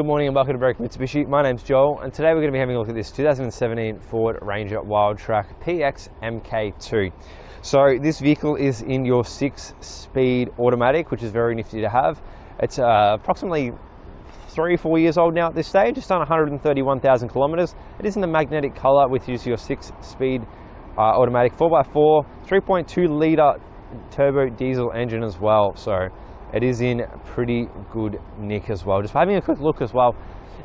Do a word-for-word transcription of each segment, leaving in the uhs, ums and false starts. Good morning and welcome to Berwick Mitsubishi. My name's Joel and today we're going to be having a look at this two thousand seventeen Ford Ranger Wildtrak P X M K two. So this vehicle is in your six-speed automatic, which is very nifty to have. It's uh, approximately three or four years old now at this stage, just on one hundred thirty-one thousand kilometers. It is in the magnetic color with your six-speed uh, automatic four by four, three point two litre turbo diesel engine as well. So it is in pretty good nick as well. Just having a quick look as well.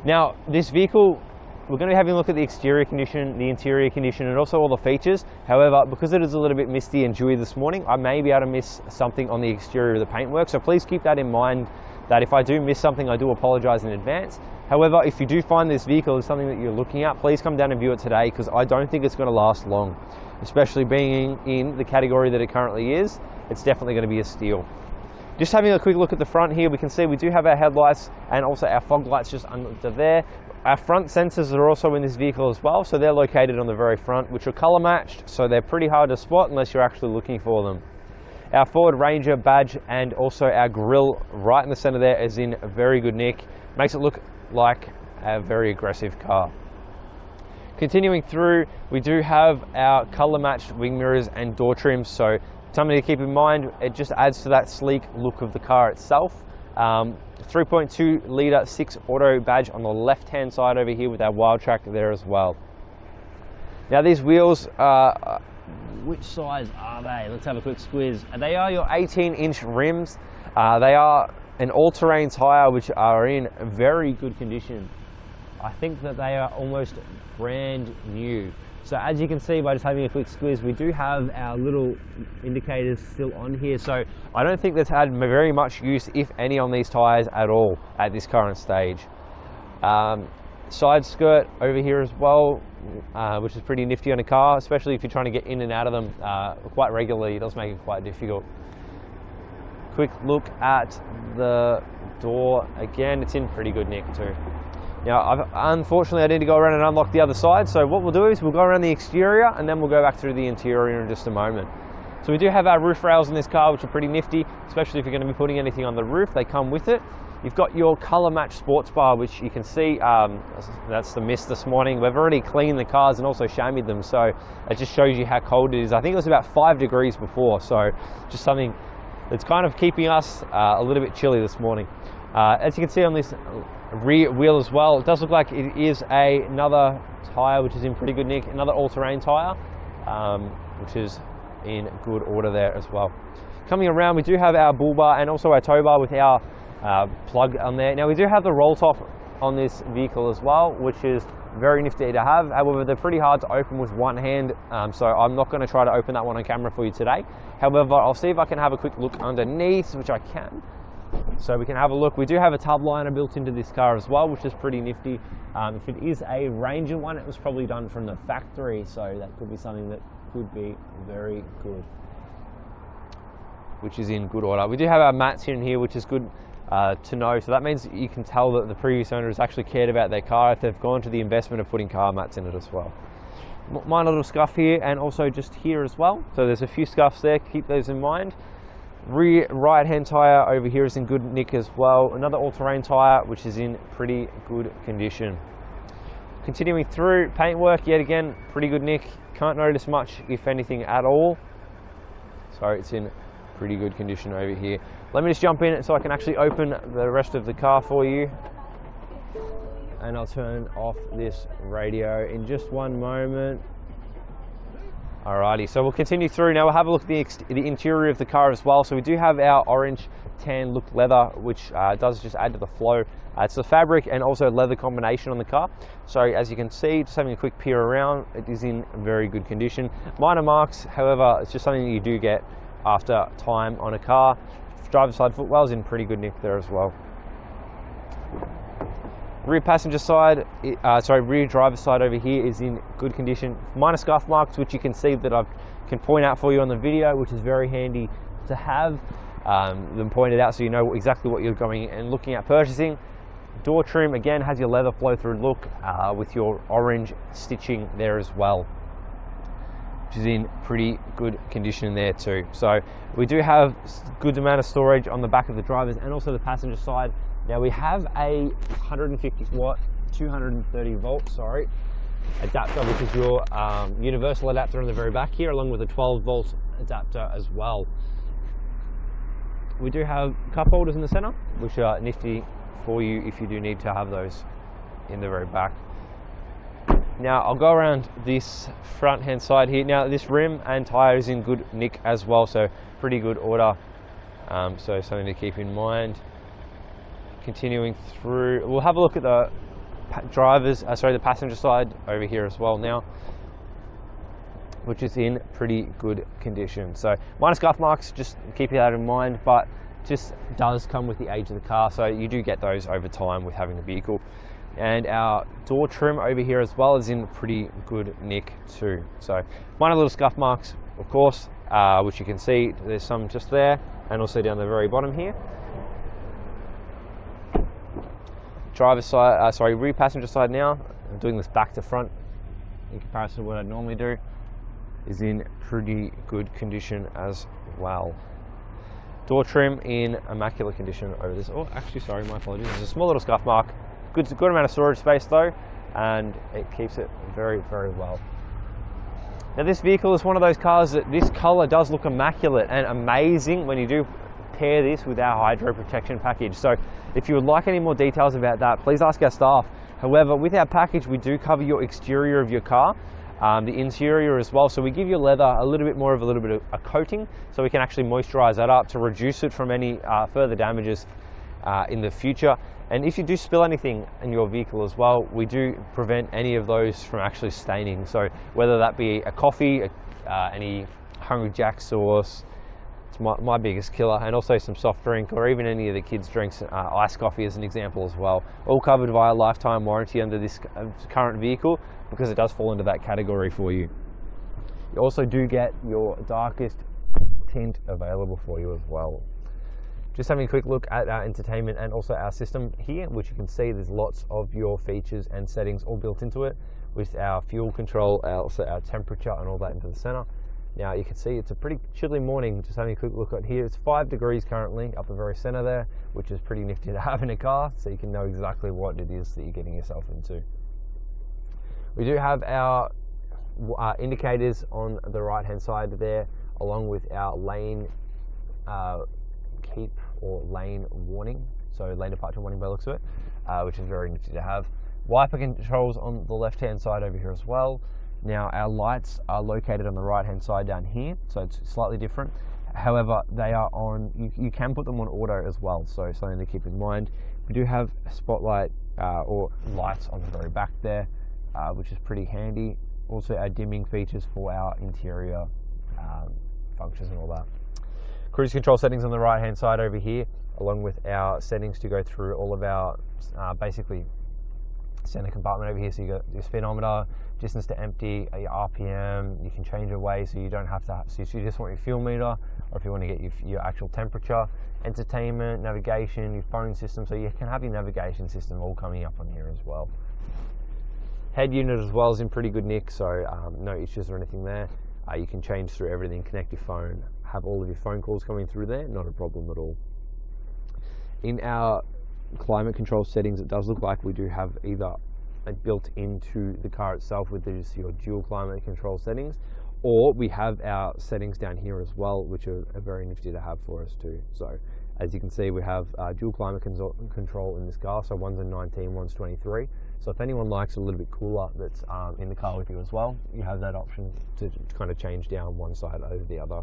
Now, this vehicle, we're going to be having a look at the exterior condition, the interior condition, and also all the features. However, because it is a little bit misty and dewy this morning, I may be able to miss something on the exterior of the paintwork. So please keep that in mind, that if I do miss something, I do apologize in advance. However, if you do find this vehicle is something that you're looking at, please come down and view it today, because I don't think it's going to last long, especially being in the category that it currently is. It's definitely going to be a steal. Just having a quick look at the front here, we can see we do have our headlights and also our fog lights just under there. Our front sensors are also in this vehicle as well, so they're located on the very front, which are color matched, so they're pretty hard to spot unless you're actually looking for them. Our Ford Ranger badge and also our grille right in the center there is in very good nick. Makes it look like a very aggressive car. Continuing through, we do have our color matched wing mirrors and door trims, so something to keep in mind, it just adds to that sleek look of the car itself. Um, three point two litre six auto badge on the left hand side over here with our Wildtrak there as well. Now these wheels, uh, which size are they? Let's have a quick squiz. They are your eighteen inch rims. Uh, they are an all-terrain tyre which are in very good condition. I think that they are almost brand new. So as you can see by just having a quick squeeze, we do have our little indicators still on here. So I don't think that's had very much use, if any, on these tyres at all at this current stage. Um, side skirt over here as well, uh, which is pretty nifty on a car, especially if you're trying to get in and out of them uh, quite regularly. It does make it quite difficult. Quick look at the door. Again, it's in pretty good nick too. Now, I've, unfortunately, I need to go around and unlock the other side. So what we'll do is we'll go around the exterior and then we'll go back through the interior in just a moment. So we do have our roof rails in this car, which are pretty nifty, especially if you're going to be putting anything on the roof. They come with it. You've got your color matched sports bar, which you can see, um, that's the mist this morning. We've already cleaned the cars and also chamoised them. So it just shows you how cold it is. I think it was about five degrees before. So just something that's kind of keeping us uh, a little bit chilly this morning. Uh, as you can see on this rear wheel as well, it does look like it is a, another tyre which is in pretty good nick, another all-terrain tyre, um, which is in good order there as well. Coming around, we do have our bull bar and also our tow bar with our uh, plug on there. Now we do have the roll top on this vehicle as well, which is very nifty to have. However, they're pretty hard to open with one hand, um, so I'm not going to try to open that one on camera for you today. However, I'll see if I can have a quick look underneath, which I can. So we can have a look. We do have a tub liner built into this car as well, which is pretty nifty. Um, if it is a Ranger one, it was probably done from the factory, so that could be something that could be very good, which is in good order. We do have our mats in here, which is good uh, to know. So that means you can tell that the previous owner has actually cared about their car if they've gone to the investment of putting car mats in it as well. Minor little scuff here and also just here as well. So there's a few scuffs there, keep those in mind. Rear right hand tyre over here is in good nick as well. Another all-terrain tyre which is in pretty good condition. Continuing through, paintwork yet again, pretty good nick. Can't notice much, if anything, at all. So it's in pretty good condition over here. Let me just jump in so I can actually open the rest of the car for you. And I'll turn off this radio in just one moment. Alrighty, so we'll continue through now. We'll have a look at the, the interior of the car as well. So we do have our orange tan look leather, which uh, does just add to the flow. Uh, it's the fabric and also leather combination on the car. So as you can see, just having a quick peer around, it is in very good condition. Minor marks, however, it's just something that you do get after time on a car. Driver's side footwell is in pretty good nick there as well. Rear passenger side, uh, sorry, rear driver's side over here is in good condition. Minor scuff marks, which you can see that I can point out for you on the video, which is very handy to have um, them pointed out so you know exactly what you're going and looking at purchasing. Door trim, again, has your leather flow through look uh, with your orange stitching there as well. which is in pretty good condition there too. So we do have a good amount of storage on the back of the driver's and also the passenger side. Now we have a one hundred fifty watt, two hundred thirty volt, sorry, adapter, which is your um, universal adapter on the very back here, along with a twelve volt adapter as well. We do have cup holders in the center, which are nifty for you if you do need to have those in the very back. Now I'll go around this front hand side here. Now this rim and tire is in good nick as well, so pretty good order, um, so something to keep in mind. Continuing through, we'll have a look at the drivers uh, sorry the passenger side over here as well now, which is in pretty good condition. So minus scuff marks, just keep that in mind, but just does come with the age of the car, so you do get those over time with having the vehicle. And our door trim over here as well is in pretty good nick too. So minor little scuff marks, of course, uh, which you can see there's some just there and also down the very bottom here. Driver's side, uh, sorry, rear passenger side now, I'm doing this back to front in comparison to what I normally do, is in pretty good condition as well. Door trim in immaculate condition over this. Oh, actually, sorry, my apologies. There's a small little scuff mark. Good, good amount of storage space though, and it keeps it very, very well. Now this vehicle is one of those cars that this color does look immaculate and amazing when you do pair this with our Hydro Protection Package. So if you would like any more details about that, please ask our staff. However, with our package, we do cover your exterior of your car, Um, the interior as well, so we give your leather a little bit more of a little bit of a coating, so we can actually moisturize that up to reduce it from any uh, further damages uh, in the future. And if you do spill anything in your vehicle as well, we do prevent any of those from actually staining, so whether that be a coffee, uh, any Hungry Jack sauce, it's my, my biggest killer, and also some soft drink or even any of the kids drinks, uh, iced coffee as an example as well, all covered via lifetime warranty under this current vehicle, because it does fall into that category for you. You also do get your darkest tint available for you as well. Just having a quick look at our entertainment and also our system here, which you can see there's lots of your features and settings all built into it, with our fuel control, also our temperature and all that into the center. Now you can see it's a pretty chilly morning. Just having a quick look at here, it's five degrees currently up the very center there, which is pretty nifty to have in a car, so you can know exactly what it is that you're getting yourself into. We do have our uh, indicators on the right hand side there, along with our lane uh, keep or lane warning, so lane departure warning by the looks of it, uh, which is very nifty to have. Wiper controls on the left hand side over here as well. Now our lights are located on the right hand side down here, so it's slightly different. However, they are on, you, you can put them on auto as well, so something to keep in mind. We do have a spotlight uh, or lights on the very back there, Uh, which is pretty handy. Also our dimming features for our interior um, functions and all that. Cruise control settings on the right hand side over here, along with our settings to go through all of our uh, basically center compartment over here. So you got your speedometer, distance to empty, your R P M, you can change away, so you don't have to have, so you just want your fuel meter, or if you want to get your, your actual temperature, entertainment, navigation, your phone system, so you can have your navigation system all coming up on here as well. Head unit as well is in pretty good nick, so um, no issues or anything there. Uh, you can change through everything, connect your phone, have all of your phone calls coming through there, not a problem at all. In our climate control settings, it does look like we do have either built into the car itself with these, your dual climate control settings, or we have our settings down here as well, which are, are very nifty to have for us too. So as you can see, we have uh, dual climate control in this car, so one's a nineteen, one's twenty-three. So if anyone likes a little bit cooler that's um, in the car with you as well, you have that option to kind of change down one side over the other.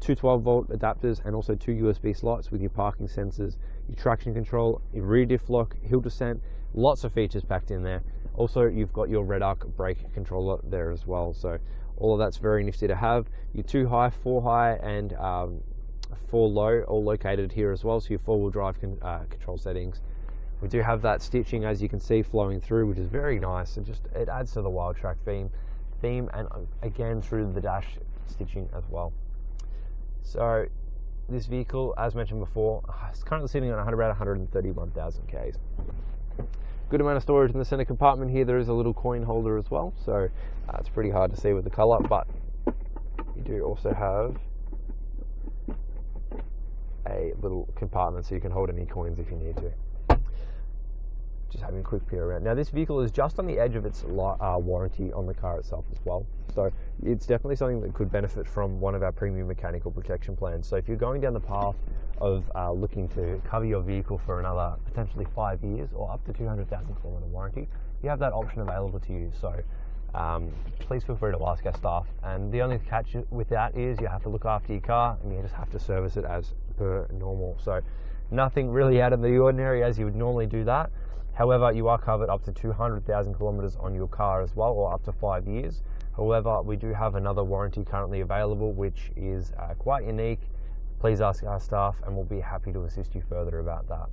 Two twelve volt adapters and also two U S B slots with your parking sensors, your traction control, your rear diff lock, hill descent, lots of features packed in there. Also, you've got your Redarc brake controller there as well. So all of that's very nifty to have. Your two high, four high and um, four low, all located here as well. So your four wheel drive con uh, control settings. We do have that stitching, as you can see, flowing through, which is very nice, and just it adds to the Wildtrak theme, theme, and again through the dash stitching as well. So this vehicle, as mentioned before, is currently sitting on about one hundred thirty-one thousand Ks. Good amount of storage in the center compartment here. There is a little coin holder as well, so uh, it's pretty hard to see with the color, but you do also have a little compartment so you can hold any coins if you need to. Just having a quick peer around. Now this vehicle is just on the edge of its uh, warranty on the car itself as well, so it's definitely something that could benefit from one of our premium mechanical protection plans. So if you're going down the path of uh, looking to cover your vehicle for another potentially five years or up to two hundred thousand kilometer warranty, you have that option available to you. So um, please feel free to ask our staff, and the only catch with that is you have to look after your car and you just have to service it as per normal. So nothing really out of the ordinary as you would normally do that. However, you are covered up to two hundred thousand kilometers on your car as well, or up to five years. However, we do have another warranty currently available, which is uh, quite unique. Please ask our staff and we'll be happy to assist you further about that.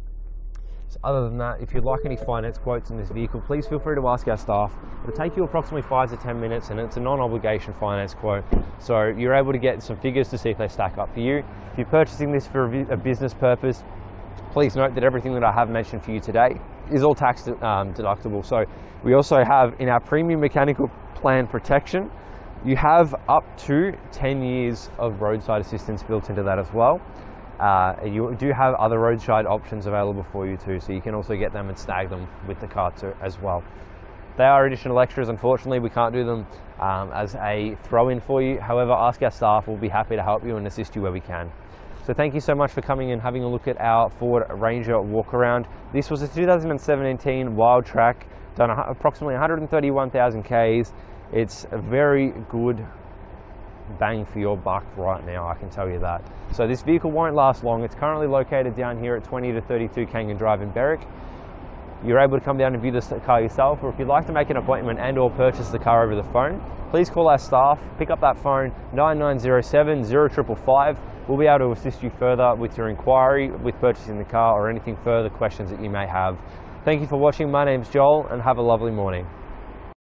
So other than that, if you'd like any finance quotes in this vehicle, please feel free to ask our staff. It'll take you approximately five to ten minutes, and it's a non-obligation finance quote. So you're able to get some figures to see if they stack up for you. If you're purchasing this for a business purpose, please note that everything that I have mentioned for you today is all tax um, deductible. So we also have in our premium mechanical plan protection, you have up to ten years of roadside assistance built into that as well. Uh, you do have other roadside options available for you too, so you can also get them and snag them with the car too as well. They are additional extras. Unfortunately, we can't do them um, as a throw-in for you. However, ask our staff. We'll be happy to help you and assist you where we can. So thank you so much for coming and having a look at our Ford Ranger walk around. This was a two thousand seventeen Wildtrak, done approximately one hundred thirty-one thousand Ks. It's a very good bang for your buck right now, I can tell you that. So this vehicle won't last long. It's currently located down here at twenty to thirty-two Kangan Drive in Berwick. You're able to come down and view this car yourself, or if you'd like to make an appointment and or purchase the car over the phone, please call our staff, pick up that phone, nine nine zero seven, zero five five five. We'll be able to assist you further with your inquiry, with purchasing the car, or anything further questions that you may have. Thank you for watching. My name's Joel, and have a lovely morning.